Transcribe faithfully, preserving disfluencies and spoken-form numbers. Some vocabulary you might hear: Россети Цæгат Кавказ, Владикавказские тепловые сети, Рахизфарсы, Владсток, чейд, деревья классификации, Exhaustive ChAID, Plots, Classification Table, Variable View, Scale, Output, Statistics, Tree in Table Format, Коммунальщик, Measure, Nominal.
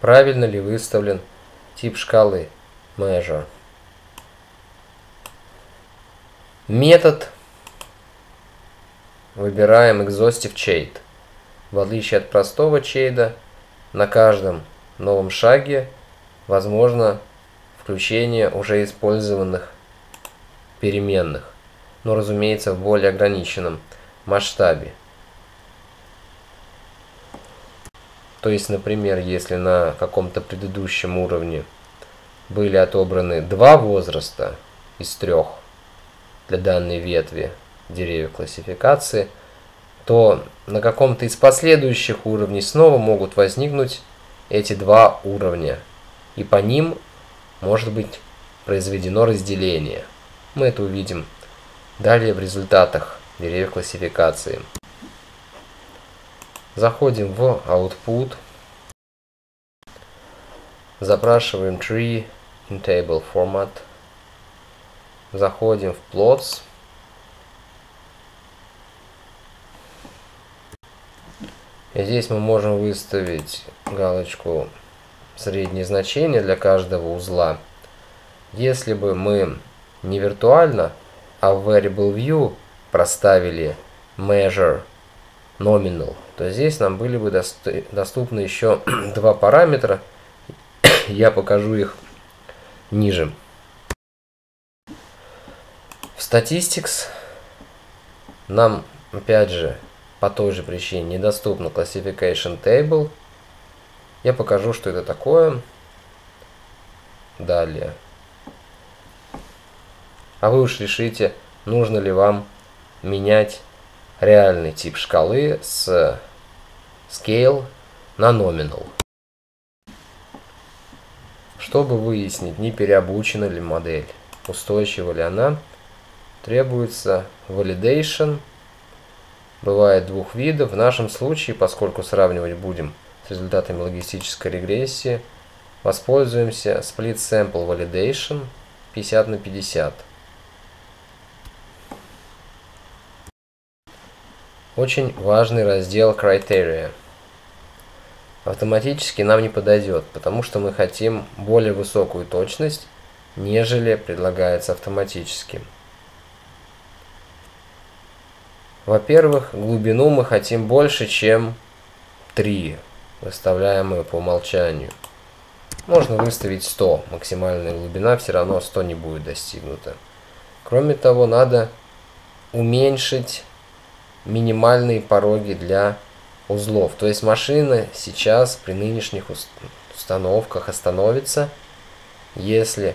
правильно ли выставлен тип шкалы Measure. Метод выбираем Exhaustive чейд. В отличие от простого чейда, на каждом новом шаге возможно включение уже использованных переменных, но, разумеется, в более ограниченном масштабе. То есть, например, если на каком-то предыдущем уровне были отобраны два возраста из трех для данной ветви деревьев классификации, то на каком-то из последующих уровней снова могут возникнуть эти два уровня, и по ним может быть произведено разделение. Мы это увидим далее в результатах деревьев классификации. Заходим в Output, запрашиваем Tree in Table Format, заходим в Plots, и здесь мы можем выставить галочку среднее значение для каждого узла. Если бы мы не виртуально, а в Variable View проставили Measure, Nominal, то здесь нам были бы доступны еще два параметра. Я покажу их ниже. В Statistics нам, опять же, по той же причине недоступна Classification Table. Я покажу, что это такое далее. А вы уж решите, нужно ли вам менять реальный тип шкалы с Scale на Nominal, чтобы выяснить, не переобучена ли модель, устойчива ли она. Требуется Validation, бывает двух видов. В нашем случае, поскольку сравнивать будем с результатами логистической регрессии, воспользуемся Split Sample Validation пятьдесят на пятьдесят. Очень важный раздел Criteria автоматически нам не подойдет, потому что мы хотим более высокую точность, нежели предлагается автоматически. Во-первых, глубину мы хотим больше, чем три, выставляемую по умолчанию. Можно выставить сто, максимальная глубина все равно сто не будет достигнута. Кроме того, надо уменьшить минимальные пороги для узлов. То есть машина сейчас при нынешних установках остановится, если